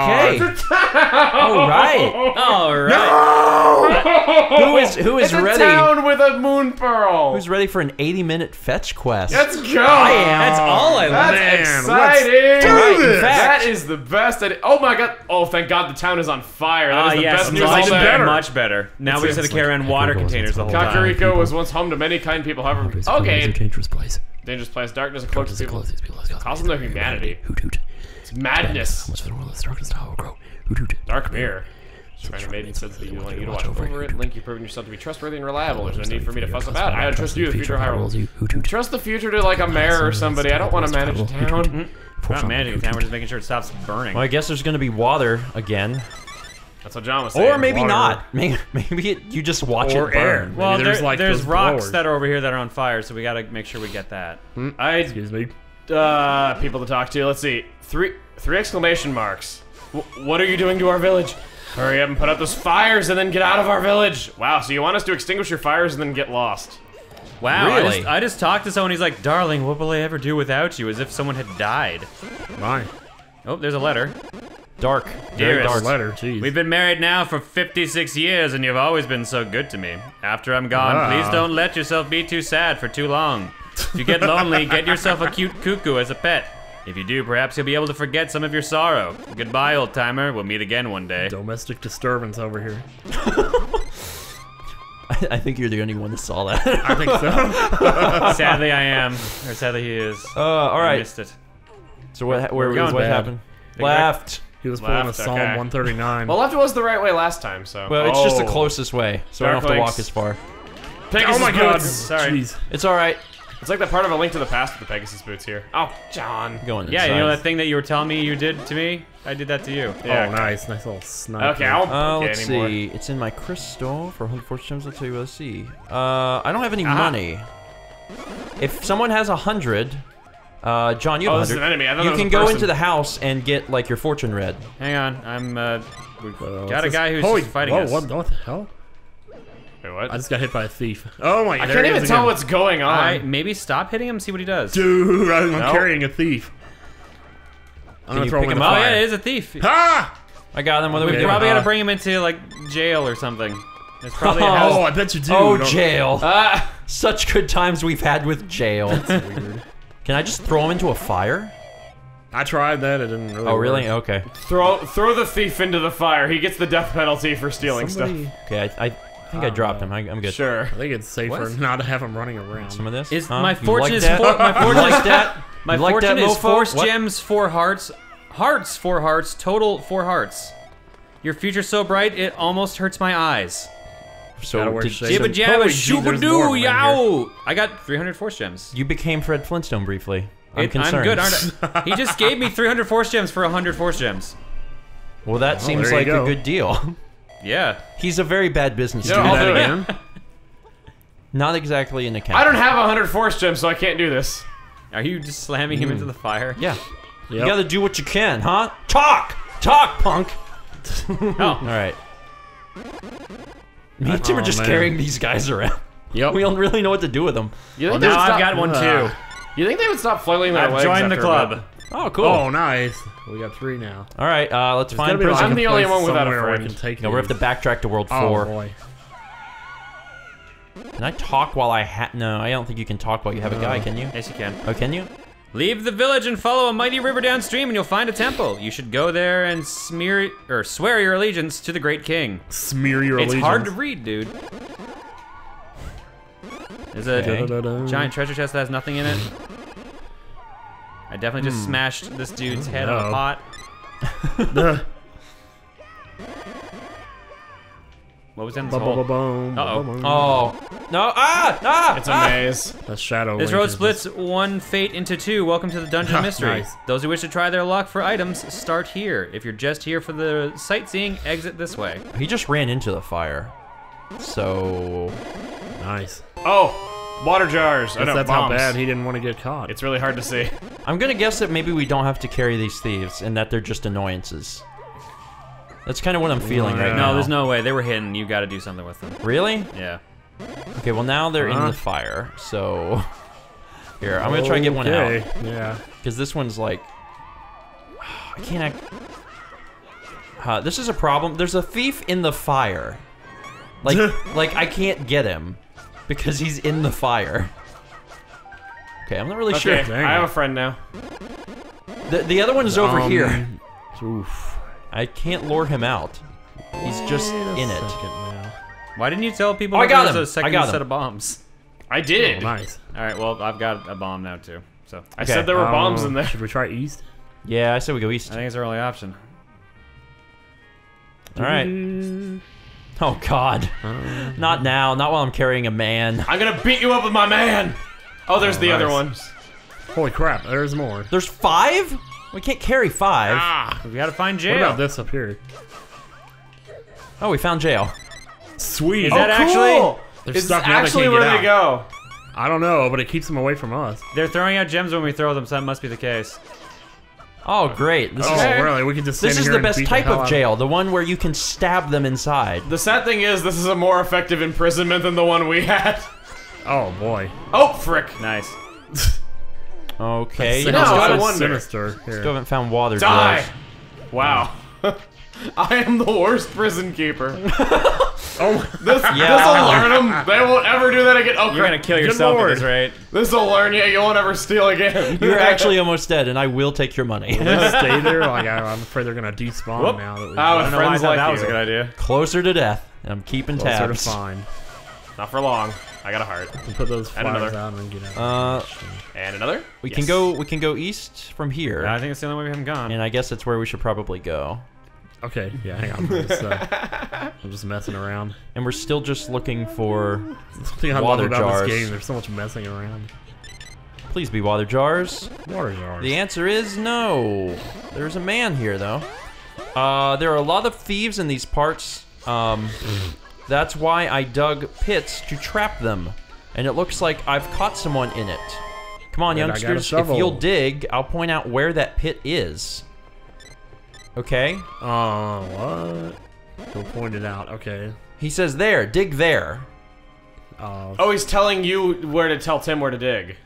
Okay. Oh, it's a town. All right. No! Who is it's ready? A town with a moon pearl. Who's ready for an 80-minute fetch quest? Let's go. I am. That's all I want. That's exciting. Let's do this. That is the best. Oh my god. Oh, thank God, the town is on fire. That is the best news all day. Much better. Now we just had to carry around water containers the whole time. Kakariko was once home to many kind people. However, okay. It's a dangerous place. Dangerous place. Darkness cloaks people. Causes their humanity. Hoot. It's madness. How much for the world? This darkness now will grow. Hoot. Dark mirror. Trying maiden says that you want you to watch over it. Link, you've proven yourself to be trustworthy and reliable. There's no need for me to fuss about. I trust you, the future Hyrule. Trust the future to like a mayor or somebody. I don't want to manage a town. We're not managing a town. We're just making sure it stops burning. Well, I guess there's going to be water again. That's what John was saying. Or maybe not. Maybe you just watch it burn. Well, there's rocks that are over here that are on fire, so we gotta make sure we get that. Excuse me. People to talk to. Let's see. Three exclamation marks. What are you doing to our village? Hurry up and put out those fires and then get out of our village. Wow, so you want us to extinguish your fires and then get lost. Wow, really? I just talked to someone, he's like, darling, what will I ever do without you? As if someone had died. Why? Oh, there's a letter. Dark. Very dark letter, jeez. We've been married now for 56 years and you've always been so good to me. After I'm gone, please don't let yourself be too sad for too long. If you get lonely, get yourself a cute cuckoo as a pet. If you do, perhaps you'll be able to forget some of your sorrow. Goodbye, old timer. We'll meet again one day. Domestic disturbance over here. I think you're the only one that saw that. I think so. Sadly, I am. Or sadly, he is. All right. I missed it. So what happened? Left. He was pulling a Psalm 139. Well, left was the right way last time, so. Well, it's just the closest way, so I don't have to walk as far. Pegasus oh my God! Boots. Sorry, jeez. It's all right. It's like that part of A Link to the Past with the Pegasus Boots here. Oh, John. Going inside. Yeah, you know that thing that you were telling me you did to me? I did that to you. Yeah. Oh, nice. Nice little snipe. Okay, I won't let's anymore. See. It's in my crystal for 140 gems. I'll tell you what I see. I don't have any money. If someone has 100, John, you have 100. This is an enemy. I don't know. You can go into the house and get, like, your fortune read. Hang on. I'm, we got a guy who's fighting us. Whoa, what the hell? Wait, what? I just got hit by a thief. Oh my! I can't even tell what's going on. Maybe stop hitting him and see what he does. Dude, I'm carrying a thief. I'm gonna throw him in the fire. Oh yeah, it is a thief. Ah! I got him. We probably gotta bring him into like jail or something. It's probably I bet you do. Oh jail! Such good times we've had with jail. That's weird. Can I just throw him into a fire? I tried that. It didn't really. Oh really? Work. Okay. Throw the thief into the fire. He gets the death penalty for stealing stuff. Okay, I think I dropped him. I'm good. Sure. I think it's safer not to have him running around. Some of this? My fortune is 4 gems, 4 hearts. Hearts, 4 hearts. Total, 4 hearts. Your future's so bright, it almost hurts my eyes. So jibba jabba shooba doo yow! I got 300 force gems. You became Fred Flintstone briefly. I'm concerned. I'm good, aren't I? He just gave me 300 force gems for 100 force gems. Well, that seems like a good deal. Yeah. He's a very bad business dude. I'll do it. Not exactly an account. I don't have 100 force gems, so I can't do this. Are you just slamming him into the fire? Yeah. Yep. You gotta do what you can, huh? Talk! Talk, punk! Alright. Me and Tim are just carrying these guys around. Yep. We don't really know what to do with them. You think now I've got one too. You think they would stop flailing their legs? Join the club. Oh, cool. Oh, nice. We got 3 now. All right, let's find prison. I'm the only one without a friend. No, we have to backtrack to world 4. Oh, boy. Can I talk while I No, I don't think you can talk while you have a guy, can you? Yes, you can. Oh, can you? Leave the village and follow a mighty river downstream and you'll find a temple. You should go there and swear your allegiance to the great king. Smear your allegiance. It's hard to read, dude. There's a giant treasure chest that has nothing in it. I definitely just smashed this dude's head on a pot. What was in this hole? Uh-oh. Oh. No. Ah! Ah! It's a maze. The shadow. This road splits one fate into 2. Welcome to the Dungeon of Mystery. Nice. Those who wish to try their luck for items, start here. If you're just here for the sightseeing, exit this way. He just ran into the fire. So... Nice. Oh! Water jars. I know, that's bombs. How bad he didn't want to get caught. It's really hard to see. I'm gonna guess that maybe we don't have to carry these thieves and that they're just annoyances. That's kind of what I'm feeling right now. No, there's no way. They were hidden. You got to do something with them. Really? Yeah. Okay. Well, now they're in the fire. So here, I'm gonna try and get one out. Yeah. Because this one's like, I can't. This is a problem. There's a thief in the fire. Like, like I can't get him because he's in the fire. Okay, I'm not really sure. I have a friend now. The other one is over here. Oof. I can't lure him out. He's just in it. Now. Why didn't you tell people there was a second set of bombs? I did. Oh, nice. All right, well, I've got a bomb now too. So I said there were bombs in there. Should we try east? Yeah, I said we go east. I think it's our only option. All right. Oh God. Not now. Not while I'm carrying a man. I'm gonna beat you up with my man. Oh, there's the other one. Holy crap! There's more. There's 5? We can't carry 5. Ah, we gotta find jail. What about this up here? Oh, we found jail. Sweet. Is that cool. Actually? Is that actually where they go? I don't know, but it keeps them away from us. They're throwing out gems when we throw them, so that must be the case. Oh, great. This is really, we can just stand here and beat the hell out of them. This is the best type of jail, the one where you can stab them inside. The sad thing is, this is a more effective imprisonment than the one we had. Oh, boy. Oh, frick. Nice. Okay. That's sinister. Still haven't found water. Die! Drills. Wow. I am the worst prison keeper. This'll learn them. They won't ever do that again. Oh, you're gonna kill yourself at this rate. This'll learn you. You won't ever steal again. You're actually almost dead, and I will take your money. Stay there. Like, I'm afraid they're gonna despawn now. That we I don't know why I thought that was a good idea. Closer to death. I'm keeping tabs. Closer to fine. Not for long. I got a heart. We can put those flags down and get out. And another. We can go. We can go east from here. Yeah, I think it's the only way we haven't gone. And I guess that's where we should probably go. Okay, yeah, hang on. I'm just messing around. And we're still just looking for water jars. This game. There's so much messing around. Please be water jars. Water jars. The answer is no. There's a man here, though. There are a lot of thieves in these parts. That's why I dug pits to trap them. And it looks like I've caught someone in it. Come on, youngsters. If you'll dig, I'll point out where that pit is. Okay. What? He'll point it out. Okay. He says there. Dig there. Oh, he's telling you where to tell Tim where to dig.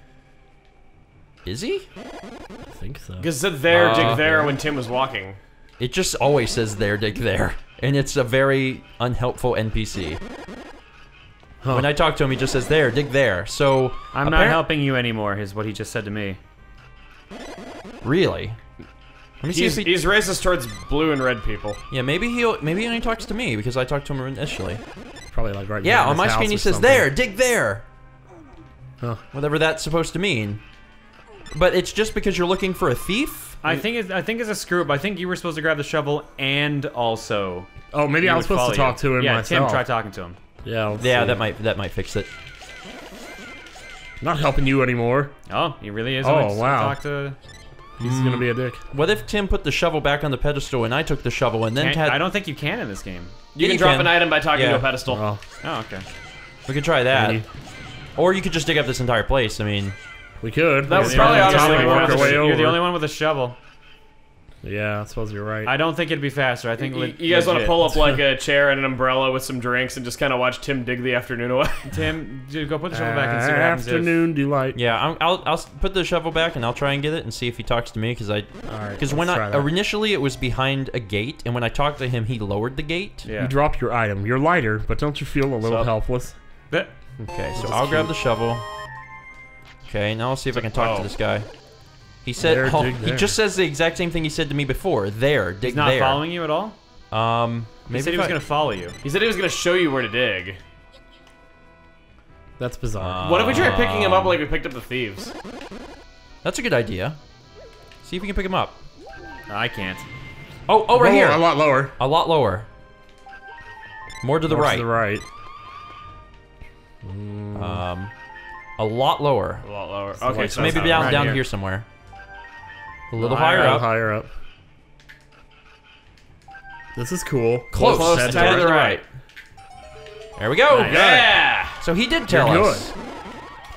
Is he? I think so. Because it said there, dig there when Tim was walking. It just always says there, dig there. And it's a very unhelpful NPC. Huh. When I talk to him, he just says there, dig there. So I'm not helping you anymore is what he just said to me. Really? He's racist towards blue and red people. Yeah, maybe he only talks to me because I talked to him initially. Probably like right. Yeah, on my screen he says there, dig there. Huh. Whatever that's supposed to mean. But it's just because you're looking for a thief. I think it's a screw up. I think you were supposed to grab the shovel and also. Oh, maybe I was supposed to talk to him myself. Yeah, Tim, try talking to him. Yeah. Yeah, that might fix it. Not helping you anymore. Oh, he really is. Oh wow. Talk to. He's gonna be a dick. What if Tim put the shovel back on the pedestal and I took the shovel and then had... I don't think you can in this game. You can drop an item by talking to a pedestal. Oh, okay. We could try that. Maybe. Or you could just dig up this entire place, I mean... We could. That was probably honestly... You're the only one with a shovel. Yeah, I suppose you're right. I don't think it'd be faster, I think... You guys want to pull up like a chair and an umbrella with some drinks and just kind of watch Tim dig the afternoon away? Tim, dude, go put the shovel back and see what happens. Afternoon delight. Yeah, I'll put the shovel back and I'll try and get it and see if he talks to me because initially it was behind a gate and when I talked to him, he lowered the gate. Yeah. You drop your item. You're lighter, but don't you feel a little helpless? Okay, so I'll grab the shovel. Okay, now I'll see if I can talk to this guy. He said, he just says the exact same thing he said to me before. There, dig there. He's not following you at all? Maybe he said he was going to follow you. He said he was going to show you where to dig. That's bizarre. What if we try picking him up like we picked up the thieves? That's a good idea. See if we can pick him up. I can't. Oh, right here. A lot lower. A lot lower. More to the right. A lot lower. A lot lower. Okay, so maybe down here somewhere. A little higher up. This is cool. Close to the right. There we go. Nice. Yeah. So he did tell us. Good.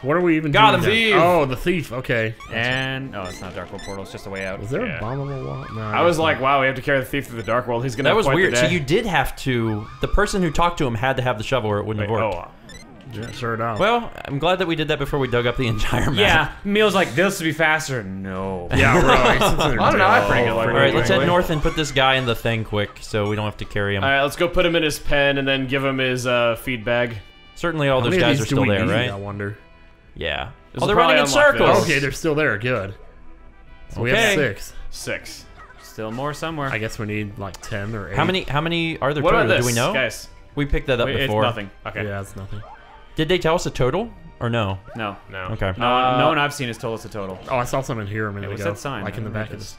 What are we even doing? Oh, the thief. Okay. And oh, it's not Dark World Portal. It's just a way out. Is there a bomb on the wall? No, I was like, wow, we have to carry the thief through the Dark World. He's gonna. That was weird. So you did have to. The person who talked to him had to have the shovel, or it wouldn't have worked. Yeah, sure don't. Well, I'm glad that we did that before we dug up the entire map. Yeah, Meal's like, this would be faster. No. Yeah, right. I don't know. I pretty good. All right, let's head north and put this guy in the thing quick so we don't have to carry him. All right, let's go put him in his pen and then give him his feed bag. Certainly all those guys are still there, right? I wonder. Yeah. Oh, they're running in circles. Okay, they're still there. Good. So we have six. Six. Still more somewhere. I guess we need like 10 or 8. How many are there total? Do we know? Guys, we picked that up before. It's nothing. Okay. Yeah, it's nothing. Did they tell us a total or no? No. No. Okay. No one I've seen has told us a total. Oh, I saw something here a minute ago. That sign? Like in the back of this.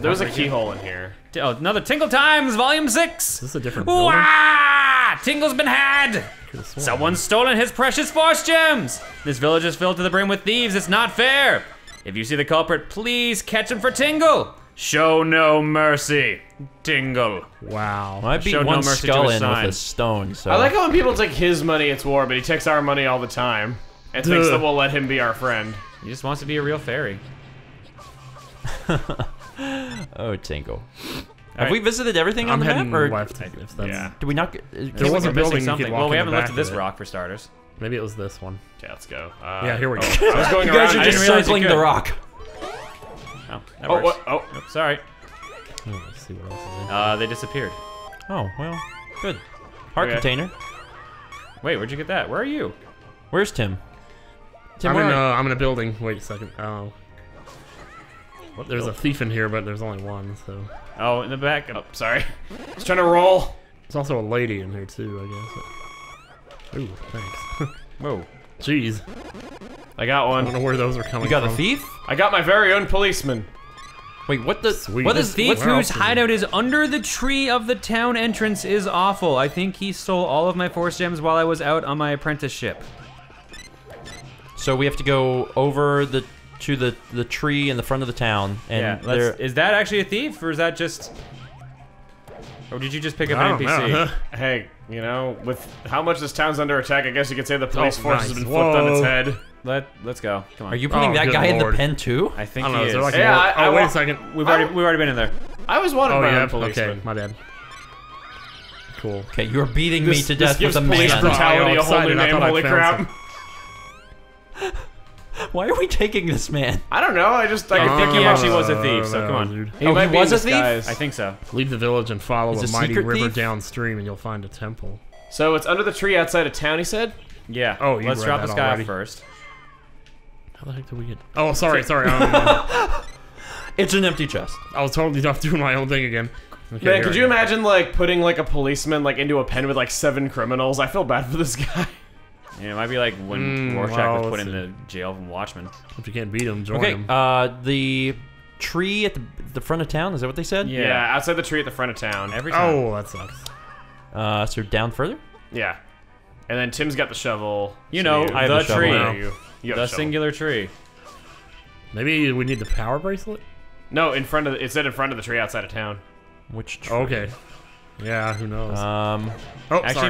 There was a keyhole in here. Oh, another Tingle Times, Volume 6. Is this a different building? Wah! Tingle's been had. Someone's stolen his precious force gems. This village is filled to the brim with thieves. It's not fair. If you see the culprit, please catch him for Tingle. Show no mercy, Tingle. Wow. Well, I beat one skull in with a stone, so. I like how when people take his money, it's war, but he takes our money all the time and thinks that we'll let him be our friend. He just wants to be a real fairy. Oh, Tingle. Have we visited everything on the map? Or left, if that's... Yeah. Did we not... There was a building you could walk in. Well, we haven't looked at this rock for starters. Maybe it was this one. Yeah, let's go. Yeah, here we go. I was going around. You guys are just circling the rock. Oh, sorry. Oh, let's see what else is in here. They disappeared. Oh, well, good. Heart container. Wait, where'd you get that? Where are you? Where's Tim? Tim, I'm in a building. Wait a second. Oh. There's a thief in here, but there's only one, so. Oh, in the back. Oh, sorry. I was trying to roll. There's also a lady in here, too, I guess. Ooh, thanks. Whoa. Jeez. I got one. I don't know where those are coming from. You got a thief? I got my very own policeman. Wait, what the? Sweet. What is thief whose hideout is under the tree of the town entrance is awful. I think he stole all of my force gems while I was out on my apprenticeship. So we have to go over to the tree in the front of the town. And yeah, is that actually a thief, or is that just? Or did you just pick up an NPC? Know, huh? Hey, you know, with how much this town's under attack, I guess you could say the police force has been flipped on its head. Let's go. Come on. Are you putting that guy in the pen too? I think he is. Like oh, wait a second. We've already been in there. I was wanted by a policeman. Okay, my bad. Cool. Okay, you're beating me to death with a man. This gives police brutality a whole new name. Holy crap. Why are we taking this man? I don't know. I think he actually was a thief. So come on. Dude. He was a thief. I think so. Leave the village and follow a mighty river downstream, and you'll find a temple. So it's under the tree outside of town. He said. Yeah. Oh, let's drop this guy off first. How the heck did we get? Oh, sorry. It's an empty chest. I was totally off doing my own thing again. Okay, man, could you imagine like putting like a policeman like into a pen with like 7 criminals? I feel bad for this guy. Yeah, it might be like when Rorschach was put in the jail from Watchmen. If you can't beat him, join him. The tree at the front of town. Is that what they said? Yeah, outside the tree at the front of town. Every time. Oh, that sucks. So down further. Yeah, and then Tim's got the shovel. You know, the tree. The singular tree. Maybe we need the power bracelet? No, in front of it said in front of the tree outside of town. Which tree? Okay. Yeah, who knows?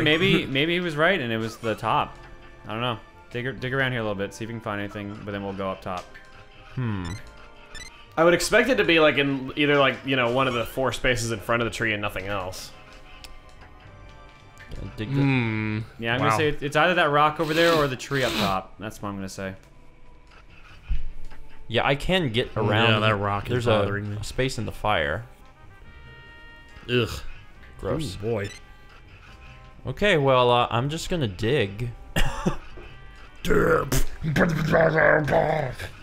Maybe he was right and it was the top. I don't know. Dig around here a little bit, see if you can find anything, but then we'll go up top. I would expect it to be like in either like, you know, one of the 4 spaces in front of the tree and nothing else. Yeah, I'm gonna say it's either that rock over there or the tree up top. That's what I'm gonna say. Yeah, I can get around. Yeah, that rock is bothering me. There's a space in the fire. Ugh, gross. Ooh, boy. Okay, well, I'm just gonna dig.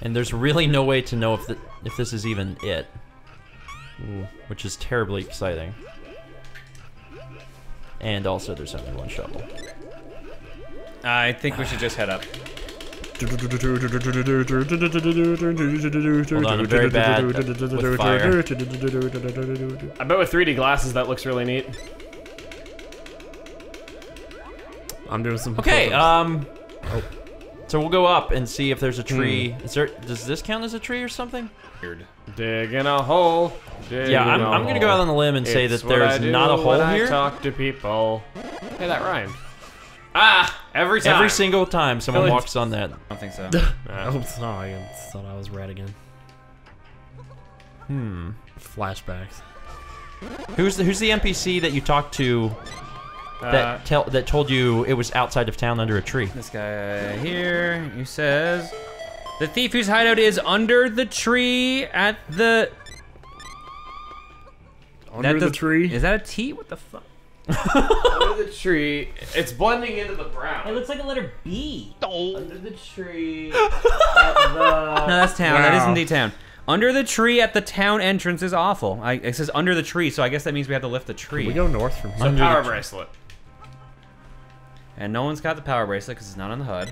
And there's really no way to know if this is even it, which is terribly exciting. And also, there's only 1 shovel. I think we should just head up. Hold on, I'm very bad with fire. I bet with 3D glasses that looks really neat. I'm doing some. Okay, so we'll go up and see if there's a tree. Does this count as a tree or something? Weird. Digging a hole. I'm gonna go out on a limb and say that there's not a hole here. I talk to people. Hey, that rhymed. Ah, every time. Every single time someone walks on that. I don't think so. I hope so. I thought I was right again. Flashbacks. Who's the NPC that you talked to That told you it was outside of town under a tree. This guy here, who says, the thief whose hideout is under the tree at the... Under the tree? Is that a T? What the fuck? Under the tree. It's blending into the brown. It looks like a letter B. Oh. Under the tree at the... No, that's town. Wow. That isn't the town. Under the tree at the town entrance is awful. It says under the tree, so I guess that means we have to lift the tree. Can we go north from here? So power bracelet. And no one's got the power bracelet because it's not on the HUD.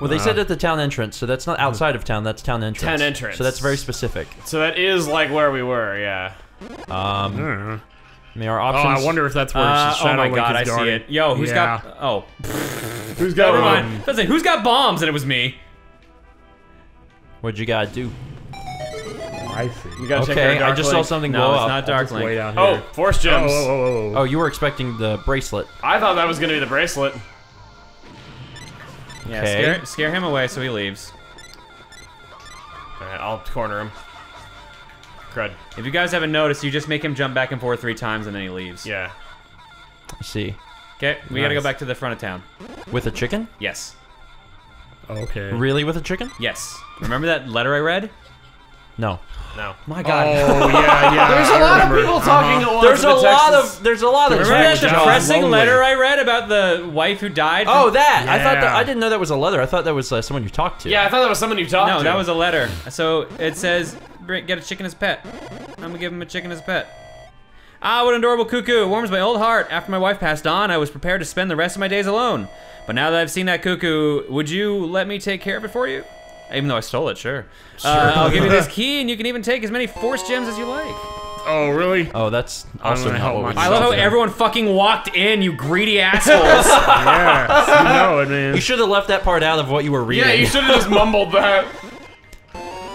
Well, they said at the town entrance, so that's not outside of town. That's town entrance. Town entrance. So that's very specific. So that is like where we were, yeah. I don't know. I mean, our options. Oh, I wonder if that's where Shadow Link is. Oh my god, I see it. Yo, who's got? Oh, who's got? Never mind. Listen, who's got bombs? And it was me. What'd you gotta do? I see. You gotta check out. I just saw something glow up. No, it's not Dark Link. Oh, Force Gems. Oh, you were expecting the bracelet. I thought that was gonna be the bracelet. Yeah, scare him away so he leaves. Alright, I'll corner him. Crud. If you guys haven't noticed, you just make him jump back and forth 3 times and then he leaves. Yeah. I see. Okay, we gotta go back to the front of town. With a chicken? Yes. Okay. Really, with a chicken? Yes. Remember that letter I read? No. No. My God. Oh yeah, yeah. There's a lot of people talking at once. There's a lot of. Remember that depressing letter I read about the wife who died? Oh, that. Yeah. I thought that, I didn't know that was a letter. I thought that was someone you talked to. Yeah, I thought that was someone you talked to. No, that was a letter. So it says, get a chicken as a pet. I'm gonna give him a chicken as a pet. Ah, what an adorable cuckoo. It warms my old heart. After my wife passed on, I was prepared to spend the rest of my days alone. But now that I've seen that cuckoo, would you let me take care of it for you? Even though I stole it, sure. I'll give you this key, and you can even take as many Force Gems as you like. Oh, really? Oh, that's also not what we I love how everyone fucking walked in, you greedy assholes. Yeah, you know it, man. You should have left that part out of what you were reading. Yeah, you should have just mumbled that.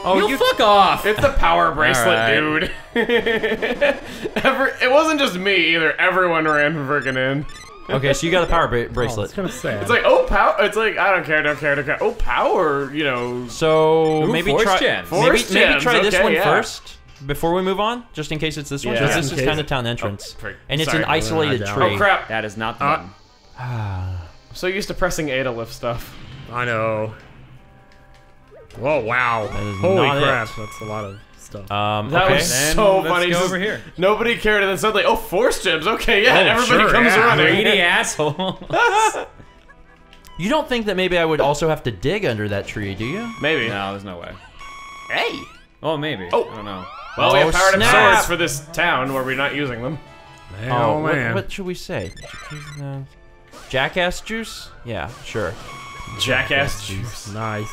Oh, you fuck off! It's the power bracelet, dude. It wasn't just me either. Everyone ran freaking in. Okay, so you got a power bracelet. It's kind of sad. It's like, oh, power. It's like, I don't care, don't care, don't care. Oh, power, you know. So, maybe try this one first before we move on, just in case it's this one. Because this is kind of town entrance. Oh, and it's an isolated tree. Oh, crap. That is not the one. I'm so used to pressing A to lift stuff. I know. Oh, wow. Holy crap. That's a lot of stuff. That was so funny. Let's go over here. Nobody cared, and then suddenly, oh, Force Gems. Okay, yeah, everybody comes running. Greedy asshole. You don't think that maybe I would also have to dig under that tree, do you? Maybe. No, there's no way. Hey. Oh, maybe. Oh. I don't know. Well, we have powered up swords for this town where we're not using them. Man, oh, man. What should we say? Jackass juice? Yeah, sure. Jackass juice. Nice.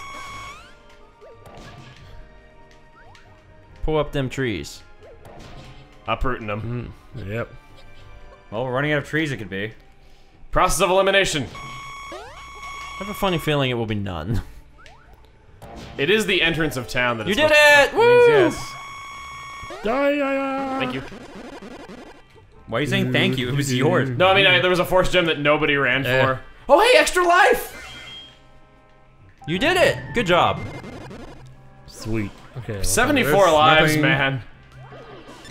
Pull up them trees. Uprooting them. Mm-hmm. Yep. Well, we're running out of trees it could be. Process of elimination. I have a funny feeling it will be none. It is the entrance of town that is... You did it! Woo! Yes. Thank you. Why are you saying thank you? It was yours. No, I mean, there was a Force Gem that nobody ran for. Oh, hey, extra life! You did it! Good job. Sweet. Okay, 74 lives, man.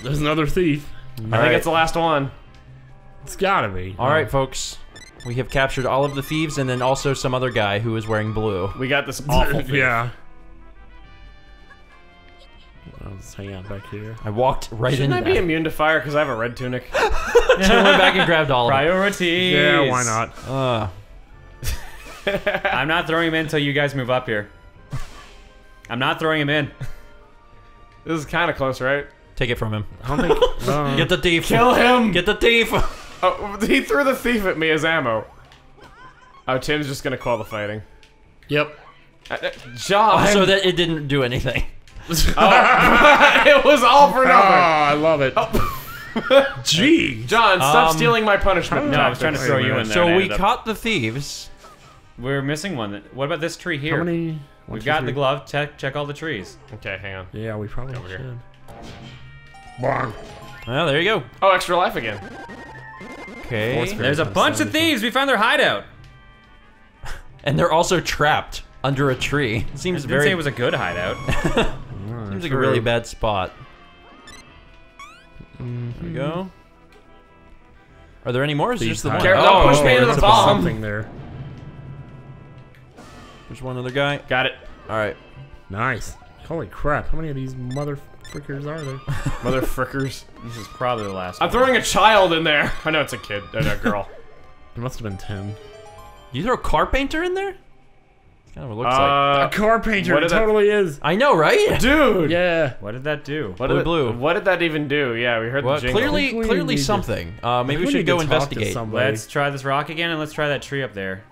There's another thief. I think it's the last one. It's gotta be. Alright, folks. We have captured all of the thieves and then also some other guy who is wearing blue. We got this awful thief. Yeah. I'll just hang out back here. I walked right in. Shouldn't I be immune to fire because I have a red tunic? So I went back and grabbed all of them. Priorities. Yeah, why not? I'm not throwing him in until you guys move up here. I'm not throwing him in. This is kind of close, right? Take it from him. I don't think... Get the thief. Kill him! Get the thief! Oh, he threw the thief at me as ammo. Oh, Tim's just gonna call the fighting. Yep. Josh! Oh, so that it didn't do anything. It was all for nothing. Oh, I love it. Oh. Gee! John, stop stealing my punishment. No, I was trying to throw you in there. So we caught the thieves. We're missing one. What about this tree here? How many... We've got the glove. Check all the trees. Okay, hang on. Yeah, we probably should. Well, there you go. Oh, extra life again. Okay. There's a bunch of thieves. We found their hideout. And they're also trapped under a tree. It seems very... I didn't say it was a good hideout. Seems like a really bad spot. There we go. Are there any more? Is just the one? Don't push me into the bomb. Something there. There's one other guy. Got it. All right. Nice. Holy crap! How many of these motherfrickers are there? Motherfrickers. This is probably the last. I'm throwing a child in there. I know it's a kid. A girl. It must have been 10. You throw a carpainter in there? Kind of what it looks like. A carpainter. It totally is. I know, right? Dude. Yeah. What did that do? What did that even do? Yeah, we heard the jingle. Clearly something. Maybe we should go investigate. Let's try this rock again, and let's try that tree up there.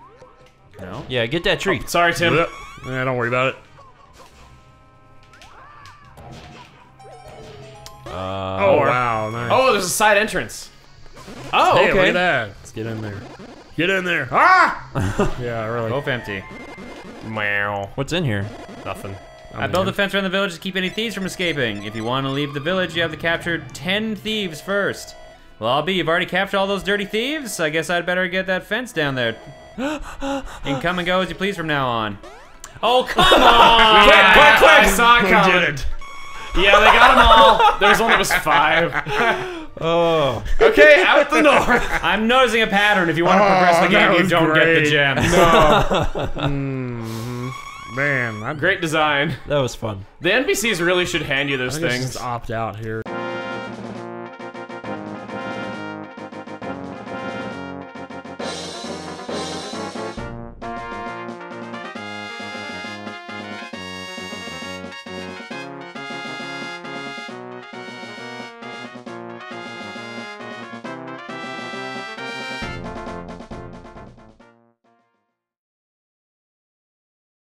No. Yeah, get that tree. Oh, sorry, Tim. Yeah, don't worry about it. Oh wow! Nice. Oh, there's a side entrance. Oh, okay. Hey, look at that. Let's get in there. Get in there. Ah! Yeah, really. Both empty. Meow. What's in here? Nothing. I built a fence around the village to keep any thieves from escaping. If you want to leave the village, you have to capture 10 thieves first. Well, I'll be. You've already captured all those dirty thieves. I guess I'd better get that fence down there. And come and go as you please from now on. Oh, come on! Quick! I saw it coming. Yeah, they got them all. There's one that was 5. Oh. Okay, out the door. I'm noticing a pattern. If you want to progress the game, you don't get the gems. No. Man, great design. That was fun. The NPCs really should hand you those things. Just opt out here.